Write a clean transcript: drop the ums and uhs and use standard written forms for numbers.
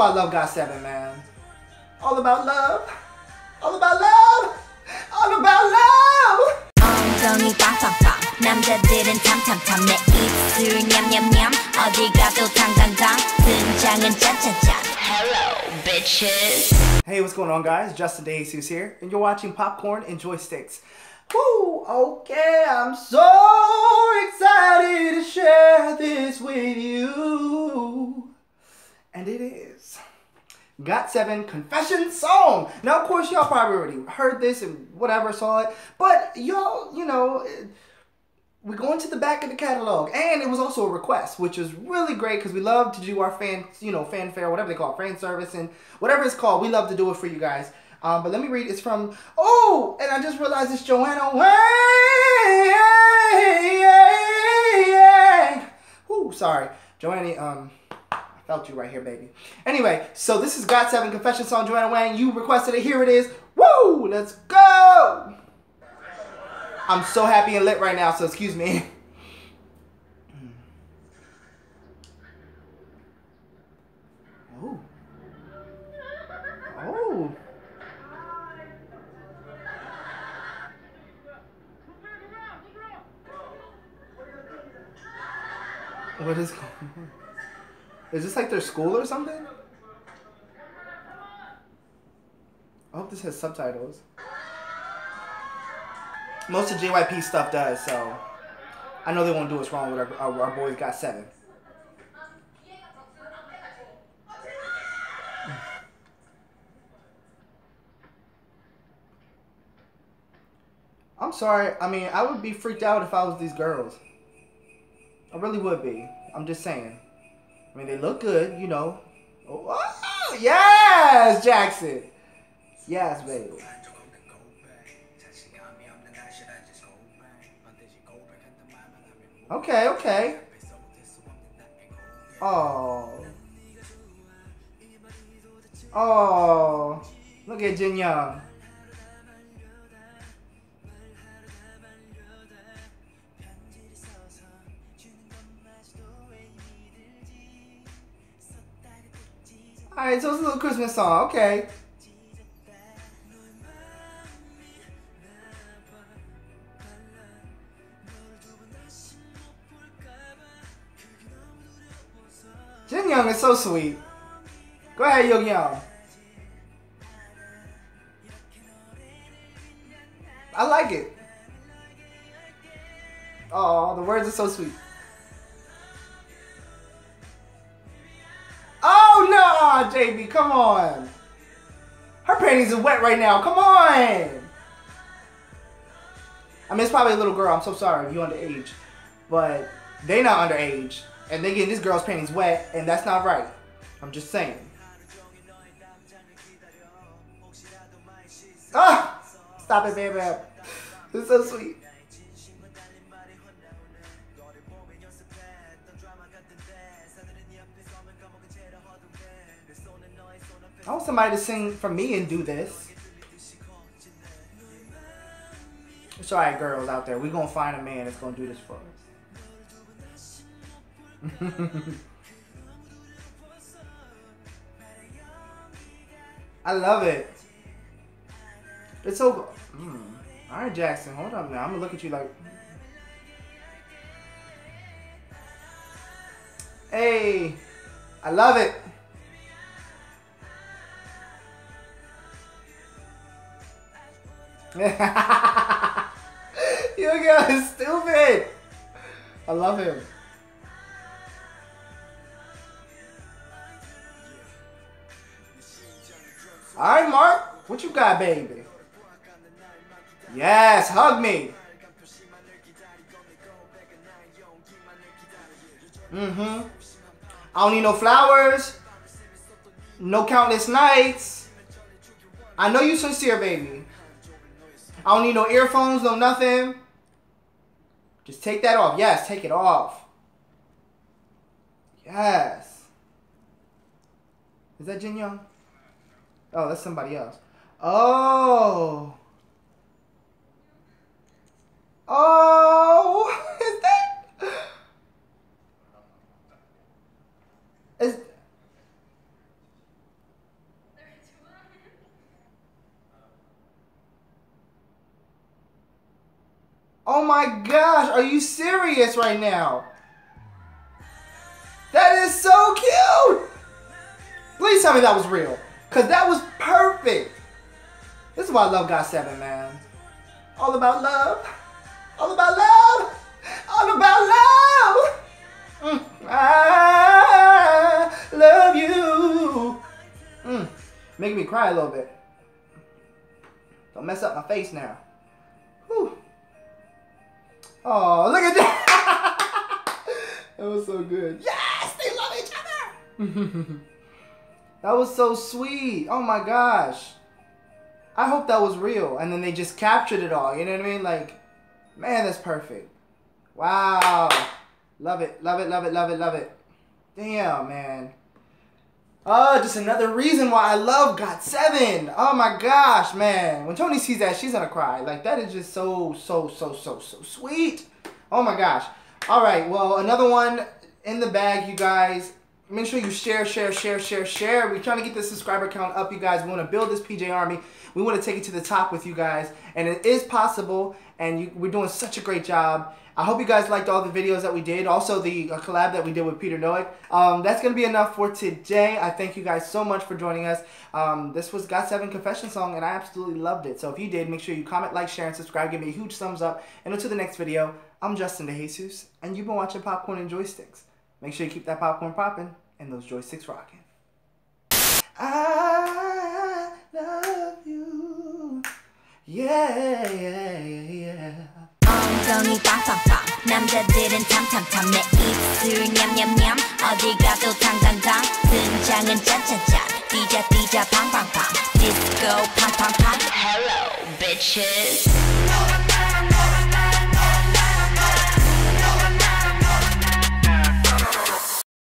why I love GOT7, man. All about love. All about love. All about love. 엉덩이 빵빵빵 남자들은 탐탐탐 내 입술 냠냠냠 어디 가도 당당당 등장은 짠짠짠. Hello, bitches. Hey, what's going on, guys? Justin DeJesus here, and you're watching Popcorn and Joysticks. Woo! Okay, I'm so excited to share this with you. And it is GOT7 Confession Song. Now, of course, y'all probably already heard this and whatever, saw it. But y'all, you know, we're going to the back of the catalog. And it was also a request, which is really great because we love to do our fan, you know, fanfare, whatever they call it, fan service and whatever it's called. We love to do it for you guys. But let me read. It's from, oh, and I just realized it's Joanna Wang. Ooh, sorry. Joanna, I felt you right here, baby. Anyway, so this is GOT7 Confession Song, Joanna Wang. You requested it. Here it is. Woo, let's go. I'm so happy and lit right now, so excuse me. Ooh. Oh. What is going on? Is this like their school or something? I hope this has subtitles. Most of JYP stuff does, so I know they won't do what's wrong with our boys GOT7. I'm sorry. I mean, I would be freaked out if I was these girls. I really would be. I'm just saying. I mean, they look good, you know. Oh, yes, Jackson. Yes, baby. Okay, okay. Oh. Oh. Look at Jinyoung. Alright, so it's a little Christmas song, okay. Jinyoung is so sweet. Go ahead, Youngyeong. I like it. Oh, the words are so sweet. JB, come on. Her panties are wet right now. Come on. I mean, it's probably a little girl. I'm so sorry if you're underage. But they not underage. And they getting this girl's panties wet. And that's not right. I'm just saying. Ah! Stop it, baby. It's so sweet. I want somebody to sing for me and do this. It's alright, girls out there. We're going to find a man that's going to do this for us. I love it. It's so... Alright, Jackson. Hold up now. I'm going to look at you like... Hey. I love it. You guys stupid. I love him. All right, Mark, what you got, baby? Yes, hug me. I don't need no flowers, no countless nights. I know you sincere, baby. I don't need no earphones, no nothing. Just take that off. Yes, take it off. Yes. Is that Jinyoung? Oh, that's somebody else. Oh. Oh. Is that? Is Oh my gosh, are you serious right now? That is so cute! Please tell me that was real, because that was perfect. This is why I love GOT7, man. All about love. All about love. All about love. I love you. Making me cry a little bit. Don't mess up my face now. Whew. Oh, look at that. That was so good. Yes, they love each other. That was so sweet. Oh my gosh. I hope that was real. And then they just captured it all. You know what I mean? Like, man, that's perfect. Wow. Love it. Love it. Love it. Love it. Love it. Damn, man. Oh, just another reason why I love GOT7. Oh my gosh, man. When Tony sees that, she's gonna cry. Like, that is just so, so, so, so, so sweet. Oh my gosh. All right. Well, another one in the bag, you guys. Make sure you share, share. We're trying to get the subscriber count up, you guys. We want to build this PJ Army. We want to take it to the top with you guys. And it is possible. And we're doing such a great job. I hope you guys liked all the videos that we did. Also, the collab that we did with Peter Noick. That's going to be enough for today. I thank you guys so much for joining us. This was GOT7 Confession Song, and I absolutely loved it. So if you did, make sure you comment, like, share, and subscribe. Give me a huge thumbs up. And until the next video, I'm Justin DeJesus, and you've been watching Popcorn and Joysticks. Make sure you keep that popcorn popping and those joysticks rocking. I love you. Yeah, yeah, yeah. 엉덩이 빵빵빵 남자들은 탐탐탐 내 입술 냠냠냠 어디 가도 당당당 등장은 짠짠짠 띠자 띠자 팡팡팡 디스코 팡팡팡 Hello bitches